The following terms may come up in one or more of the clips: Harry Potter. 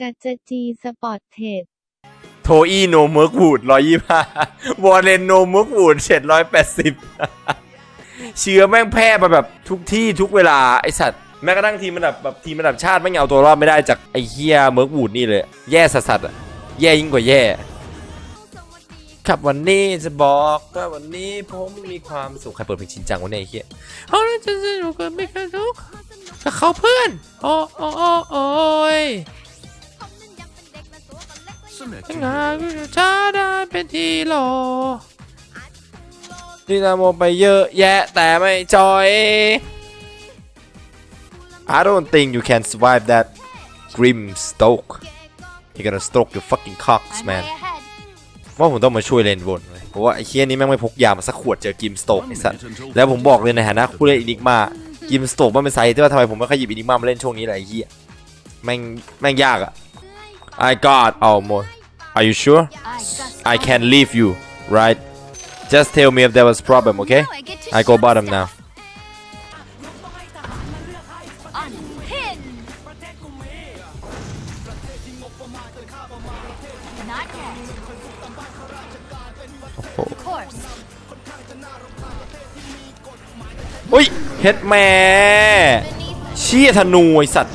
จัจจีสปอร์ตเทรดโทอี้โนเมิร์กวูด125วอร์เรนโนเมิร์กวูด780เชื้อแม่งแพร่มาแบบทุกที่ทุกเวลาไอสัตว์แม้กระทั่งทีมระดับแบบทีมระดับชาติไม่เอาตัวรอดไม่ได้จากไอเฮียเมิร์กวูดนี่เลยแย่สัสแย่ยิ่งกว่าแย่ครับวันนี้จะบอกว่าวันนี้ผมมีความสุขใครเปิดเพลงชินจังวันนี้ไอ้เหี้ยเขาจะสนุกเกินไม่เคยทุกกับเขาเพื่อนโอ้โอ้โอ้ยทั้งหาก็จะช้าได้เป็นทีโลนี่นาโมไปเยอะแยะแต่ไม่จอย I don't think you can survive that grim stoke you're gonna stroke your fucking cocks manว่าผมต้องมาช่วยเลนบนเพราะว่าไอ้เคียนี้แม่งไม่พกยามาสักขวดเจอกิมสโตกไอ้สัสแล้วผมบอกเลยในฐานะผู้เล่นอินิกมากิมสโตกมันเป็นไซต์ที่ว่าทำไมผมไม่ขยิบอินิกมามาเล่นช่วงนี้เลยไอ้เคียแม่งยากอะ I got almost Are you sure I can leave you right Just tell me if there was problem okay I go bottom nowอุ้ยเฮ็ดแม่เชี่ยธนูไอสัตว์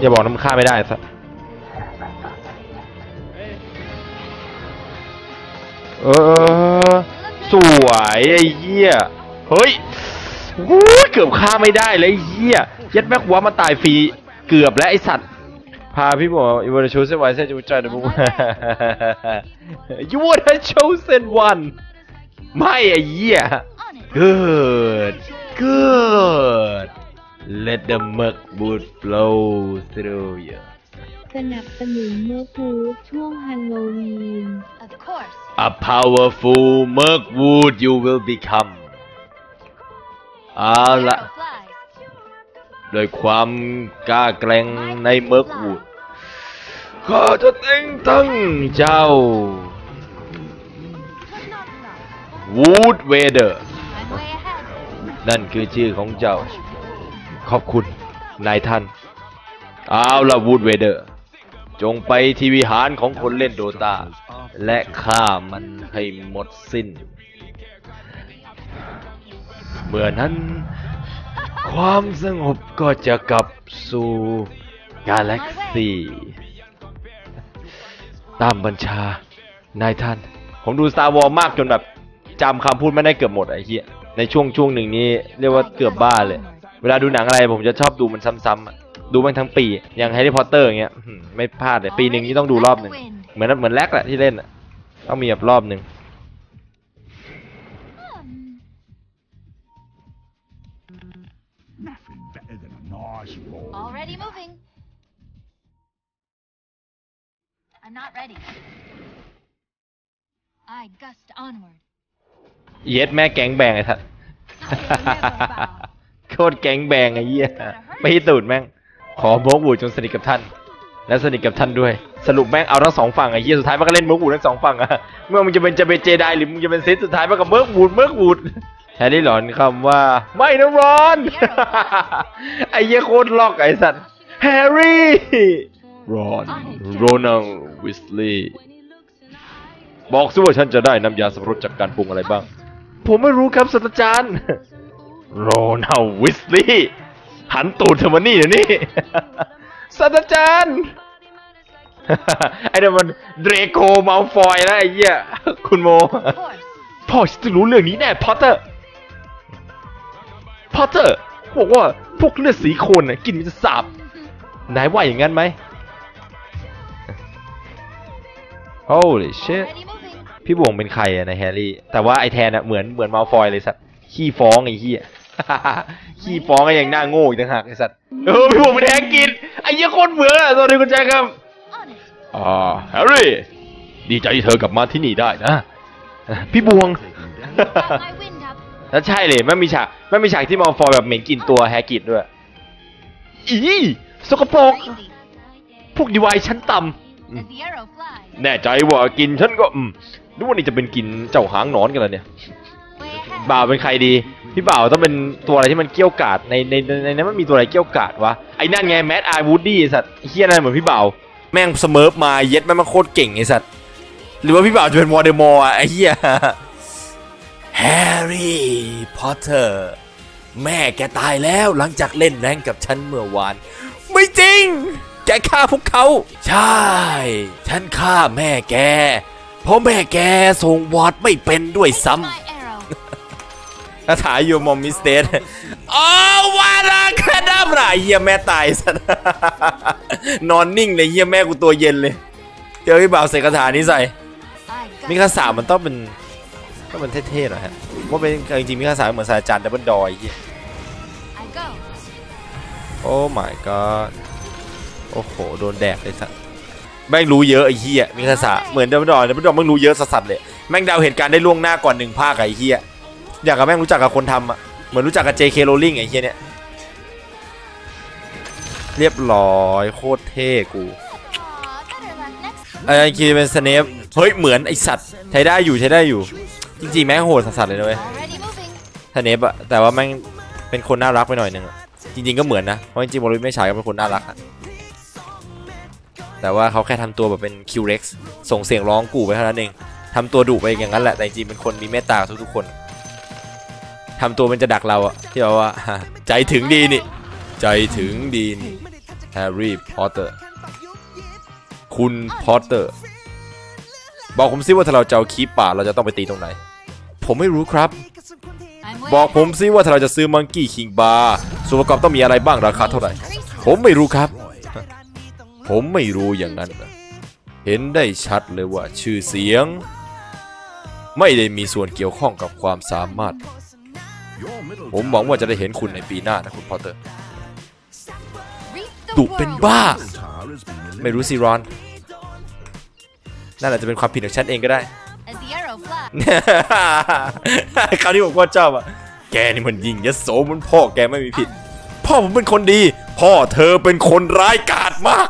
อย่าบอกน้ำค่าไม่ได้สักสวยไอ้เหี้ยเฮ้ยเกือบค่าไม่ได้เลยไอ้เหี้ยยัดแม็กหัวมาตายฟรีเกือบและไอสัตว์พาพี่บอกอีวอนชูเซนไวเซนจูใจนะบุ๊คยูวอนชูเซนวันไม่ไอ้เหี้ย Good Good Let the mug wood flow through you สนับสนุนเมิร์กวูดช่วงฮัลโลวีน Of course A powerful mug wood you will become เอาละโดยความกล้าแกร่งในเมิร์กวูดข้าจะแต่งตั้งเจ้าวูดเวเดอร์นั่นคือชื่อของเจ้าขอบคุณนายท่านเอาละวูดเวเดอร์จงไปที่วิหารของคนเล่นโดตาและฆ่ามันให้หมดสิ้นเมื่อนั้นความสงบก็จะกลับสู่กาแล็กซีตามบัญชานายท่านผมดู Star Wars มากจนแบบจำคำพูดไม่ได้เกือบหมดไอ้เหี้ยในช่วงหนึ่งนี้เรียกว่าเกือบบ้าเลยเวลาดูหนังอะไรผมจะชอบดูมันซ้ำๆดูมันทั้งปีอย่าง Harry Potter อย่างเงี้ยไม่พลาดเลยปีหนึ่งที่ต้องดูรอบหนึ่งเหมือนแรกแหละที่เล่นต้องมีแบบรอบหนึ่งเย็ดแม่แก๊งแบงไอ้ท่านโคตรแก๊งแบงไอ้เหี้ยไม่ให้ตูดแม่งขอเมิร์กวูดจนสนิทกับท่านและสนิทกับท่านด้วยสรุปแม่งเอาทั้งสองฝั่งไอ้เหี้ยสุดท้ายมันก็เล่นเมิร์กวูดทั้งสองฝั่งอะเมื่อมึงจะเป็นเจไดหรือมึงจะเป็นซิสสุดท้ายมันก็เมิร์กวูดแฮร์รี่หลอนคำว่าไม่นะรอนไอ้เหี้ยโคตรล็อกไอ้สัตว์แฮร์รี่รอนโรนัลด์วิสลีย์บอกซิว่าฉันจะได้น้ำยาสับปะรดจากการปรุงอะไรบ้างผมไม่รู้ครับศาสตราจารย์โรนัลด์วิสลีย์หันตูดเธอมานี่เดี๋ยวนี้ศาสตราจารย์ไอ้เดี๋ยวมันเดรโกมัลฟอยนะไอ้เหี้ยคุณโมพ่อฉันจะรู้เรื่องนี้แน่พอตเตอร์บอกว่าพวกเลือดสีโคนน่ะกินมันจะสาบนายว่าอย่างงั้นไหม Holy shitพี่บ่วงเป็นใครอะในแฮร์รี่แต่ว่าไอแทนอะเหมือนมัลฟอยเลยสัตว์ขี้ฟ้องไอ้เหี้ย ขี้ฟ้องกันอย่างน่าโง่อีกต่างหากไอ้สัตว์พี่ผมเป็นแฮกกินไอ้เหี้ยโคตรเบื่อเลยสวัสดีคุณแจ็คครับแฮร์รี่ดีใจที่เธอกลับมาที่นี่ได้นะพี่บวงแล้วใช่เลยไม่มีฉากที่มอลฟอยแบบเหม็นกลิ่นตัวแฮกกินด้วยอีสกปรกพวกดีวายชั้นต่ำแน่ใจว่ากินฉันก็นึกว่านี่จะเป็นกินเจ้าหางนอนกันแล้วเนี่ยบ่าวเป็นใครดีพี่บ่าวต้องเป็นตัวอะไรที่มันเกี้ยวกาดในนั้นมันมีตัวอะไรเกี้ยวกาดวะไอ้นั่นไงแมดไอวูดดี้สัตว์เฮี้ยนั่นเหมือนพี่บ่าวแม่งสเมิร์ฟมาเย็ดแม่งมาโคตรเก่งไอ้สัตว์หรือว่าพี่บ่าวจะเป็นวอลเดมอร์ไอ้เฮี้ย Harry Potter แม่แกตายแล้วหลังจากเล่นแรงกับฉันเมื่อวานไม่จริงแกฆ่าพวกเขาใช่ฉันฆ่าแม่แกเพราะแม่แกส่งวอดไม่เป็นด้วยซ้ำคาถาอยู่มอมมิสเตสโอ้วาระคาดาบราเยี่ยแม่ตายสัตว์นอนนิ่งเลยเยี่ยแม่กูตัวเย็นเลยเจอพี่บ่าวใส่คาถานี้ใส่มีคาถามันต้องเป็นเท่ๆหน่อยฮะว่าเป็นจริงๆมีคาถาเหมือนสายจันทร์ดับเบิลดอยโอ้ my god โอ้โหโดนแดดเลยสัตว์แม่งรู้เยอะไอ้เหี้ยมีคาถาเหมือนดับเบิลดอยดับเบิลดอยแม่งรู้เยอะสัสเลยแม่งเดาเหตุการณ์ได้ล่วงหน้าก่อนหนึ่งภาคไอ้เหี้ยอยากกับแม่งรู้จักกับคนทำอ่ะเหมือนรู้จักกับ JK Rowling ไอ้เหี้ยเนี่ยเรียบร้อยโคตรเท่กูไอ้คีเป็นสเนปเฮ้ยเหมือนไอสัตว์ใช้ได้อยู่จริงๆแม่งโหดสัสๆเลยนะเว้ยสเนปอะแต่ว่าแม่งเป็นคนน่ารักไปหน่อยนึงจริงๆก็เหมือนนะเพราะจริงๆบอลลูนไม่ใช่ก็เป็นคนน่ารักแต่ว่าเขาแค่ทำตัวแบบเป็น Q-Rex ส่งเสียงร้องกูไปเท่านั้นเองทำตัวดุไปอย่างนั้นแหละแต่จริงๆเป็นคนมีเมตตาทุกๆคนทำตัวมันจะดักเราอะที่เราว่าใจถึงดีนี่ใจถึงดีนี่แฮร์รี่พอตเตอร์คุณพอตเตอร์บอกผมซิว่าถ้าเราจะเอาคีบป่าเราจะต้องไปตีตรงไหนผมไม่รู้ครับบอกผมซิว่าถ้าเราจะซื้อมังกี้คิงบาร์ส่วนประกอบต้องมีอะไรบ้างราคาเท่าไหร่ผมไม่รู้ครับผมไม่รู้อย่างนั้นเห็นได้ชัดเลยว่าชื่อเสียงไม่ได้มีส่วนเกี่ยวข้องกับความสามารถผมหวังว่าจะได้เห็นคุณในปีหน้านะคุณพอตเตอร์ดุเป็นบ้าไม่รู้สิรอนนั่นอาจจะเป็นความผิดของฉันเองก็ได้คราวนี้ผมก็ชอบอ่ะแกนี่มันยิ่งยโสมันพ่อแกไม่มีผิดพ่อผมเป็นคนดีพ่อเธอเป็นคนร้ายกาจมาก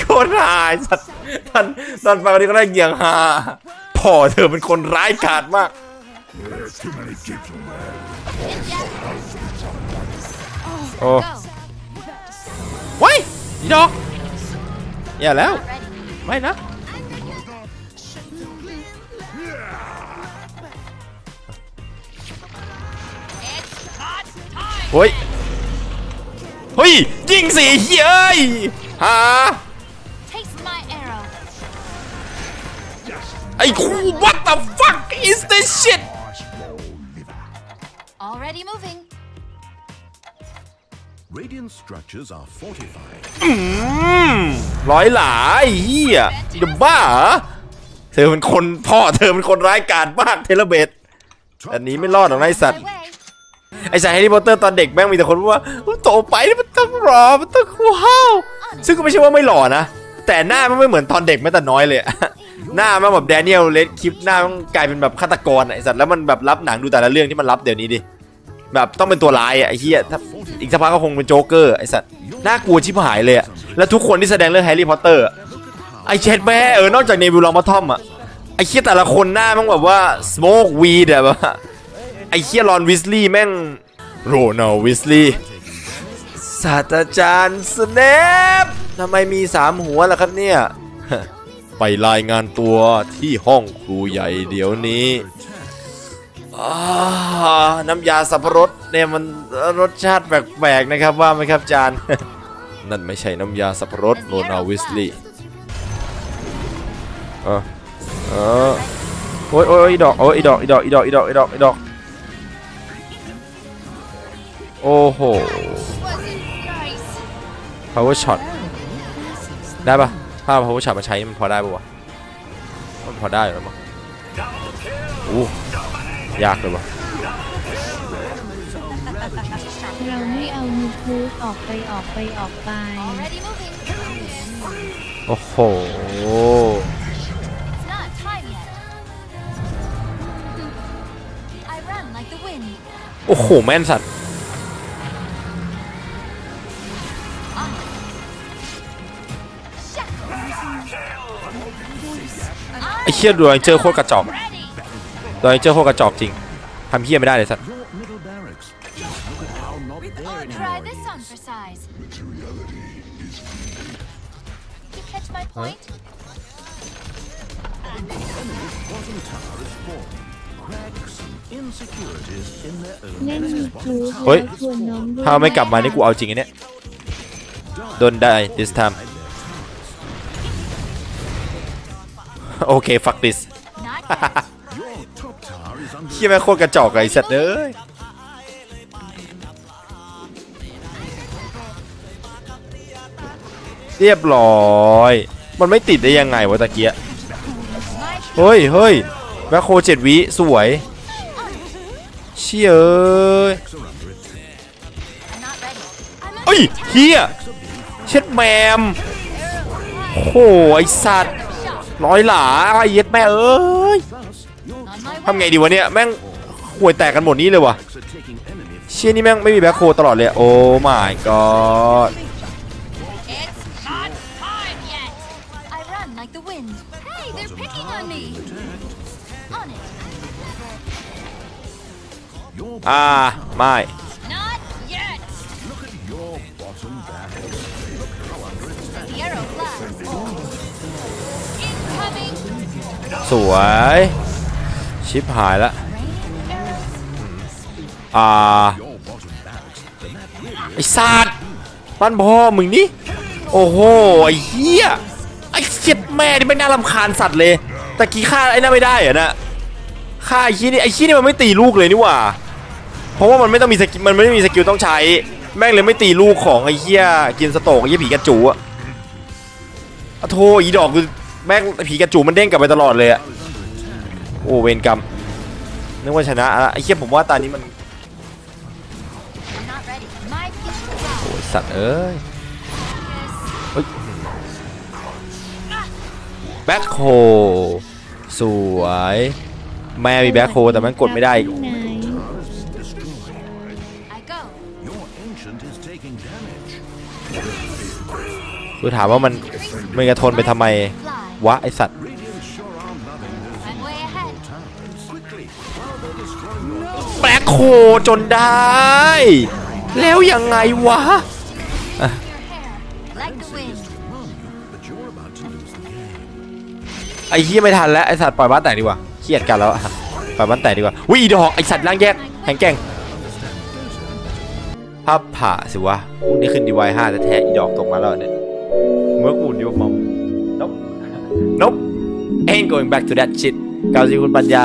โคตรร้ายสัตว์ตอนฟังนี้ก็ได้เงียงฮาพ่อเธอเป็นคนร้ายกาจมากโอ้ว้ายดอกอย่าแล้วไม่นะโอ้ยเฮ้ยยิงสิเย้ยหาไอ้ครู what the fuck is this shit already moving radiant structures are fortified ร้อยหลาเฮียจะบ้าเธอเป็นคนพ่อเธอเป็นคนร้ายกาจมากเทเลเบตอันนี้ไม่รอดหรอกนายสัตว์ไอ้สายแฮร์รี่พอตเตอร์ตอนเด็กแม่งมีแต่คนว่าโตไปมันต้องรอมันต้องคูเฮาซึ่งก็ไม่ใช่ว่าไม่หล่อนะแต่หน้ามันไม่เหมือนตอนเด็กแม้แต่น้อยเลยหน้ามันแบบแดเนียลเรดคลิปหน้ามันกลายเป็นแบบฆาตกรไอ้สัตว์แล้วมันแบบรับหนังดูแต่ละเรื่องที่มันรับเดี๋ยวนี้ดิแบบต้องเป็นตัวร้ายไอ้เหี้ยถ้าอีกสักพักก็คงเป็นโจ๊กเกอร์ไอ้สัตว์น่ากลัวชิบหายเลยแล้วทุกคนที่แสดงเรื่องแฮร์รี่พอตเตอร์ไอ้เช็ดแม่นอกจากเนวิล ลองมาทอมอะไอ้เหี้ยแต่ละคนหน้ามันแบบว่าสโมกวีดแบบไอ้เหี้ยรอนวิสลีย์แม่งโรนัลวิสลีย์ศาสตราจารย์สเนปทำไมมี3หัวล่ะครับเนี่ยไปรายงานตัวที่ห้องครูใหญ่เดี๋ยวนี้น้ำยาสับปะรดเนี่ยมันรสชาติแปลกๆนะครับว่าไหมครับจานนั่นไม่ใช่น้ำยาสับปะรดโรนัลวิสลีย์โอ้ยโอ้ยดอกโอ้ยดอกดอกโอ้โห power shot ได้ปะถ้า power shot มาใช้มันพอได้ปะวะมันพอได้หรือเปล่าอู้ยากเลยวะ เราไม่เอามือพูดออกไปโอ้โหโอ้โหแม่นสัตว์ไอ้เหี้ยดูไอ้เจอโคตรกระจอกดูไอ้เจอโคตรกระจอกจริงทำเหี้ยไม่ได้เลยสัตว์เฮ้ยถ้าไม่กลับมานี่กูเอาจริงไอ้เนี่ยโดนได้ this time โอเค fuck this เหี้ยแม่งโคตรกระจอกไอ้สัตว์เอ้ยเรียบร้อยมันไม่ติดได้ยังไงวะตะเกียเฮ้ยเฮ้ยแมคโคร7วิสวยเชี่ยเอ้ยเฮียเช็ดแมมโหไอสัตว์ร้อยหลาไอเย็ดแม่เอ้ยทำไงดีวะเนี่ยแม่งห่วยแตกกันหมดนี้เลยวะเชี่ยนี่แม่งไม่มีแมคโครตลอดเลยโอ้ my godไม่สวยชิปหายละไอ้สัตว์ปั้นพ่อมึงนี่โอ้โหไอ้เหี้ยไอ้เจ็บแม่นี่ไม่น่ารำคาญสัตว์เลยแต่กี่ฆ่าไอ้นั่นไม่ได้เหรอนะฆ่าไอ้ชี้นี่ไอ้ชี้นี่มันไม่ตีลูกเลยนี่หว่าเพราะว่ามันไม่ต้องมีสกิลมันไม่มีสกิลต้องใช้แม่งเลยไม่ตีลูกของไอ้เหี้ยกินสโตกไอ้เหี้ยผีกระจูอะโธ่อีดอกคือแม่งผีกระจูมันเด้งกลับไปตลอดเลยอะโอ้เวรกรรมนึกว่าชนะอะไอ้เหี้ยผมว่าตานี้มันโอ้สัตว์เอ้ยแบ็คโฮสวยแม่มีแบ็คโฮแต่มันกดไม่ได้คือถามว่ามันจะทนไปทำไมวะไอสัตว์แบล็คโฮจนได้แล้วยังไงวะไอเฮียไม่ทันแล้วไอสัตว์ปล่อยบ้านแตกดีกว่าเครียดกันแล้วปล่อยบ้านแตกดีกว่าวิ่งดอกไอสัตว์ล่างแยกแข่งแกงภาพผ่าสิวะกูนี่ขึ้นดีไว5แต่แท้อีดอกตกมาแล้วเนี่ยเมื่อกูนี่ว่ามันนบ ain't going back to that shit เกาจิคุณปัญญา